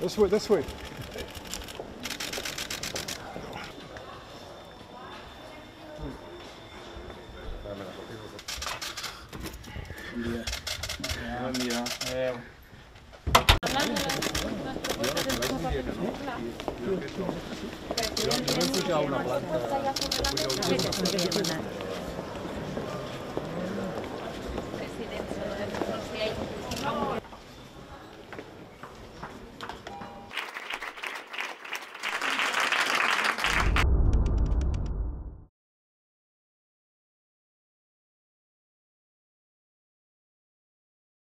This way, this way. Yo no he escuchado una planta.